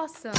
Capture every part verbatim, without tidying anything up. Awesome.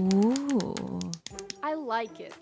Ooh. I like it.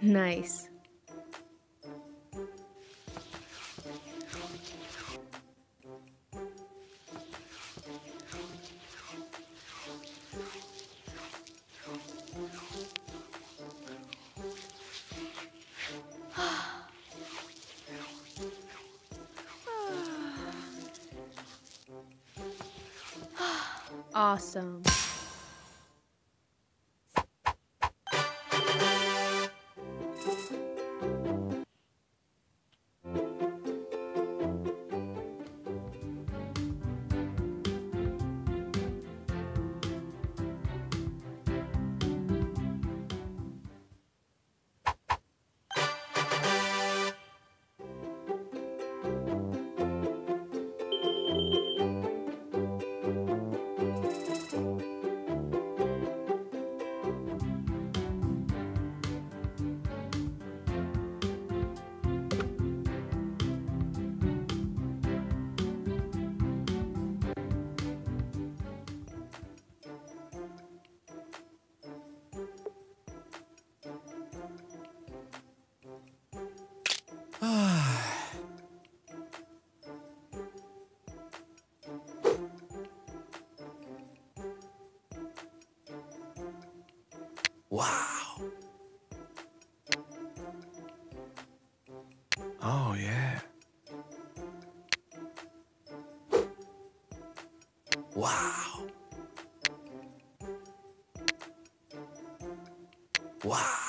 Nice. Awesome. Wow. Oh, yeah. Wow. Wow.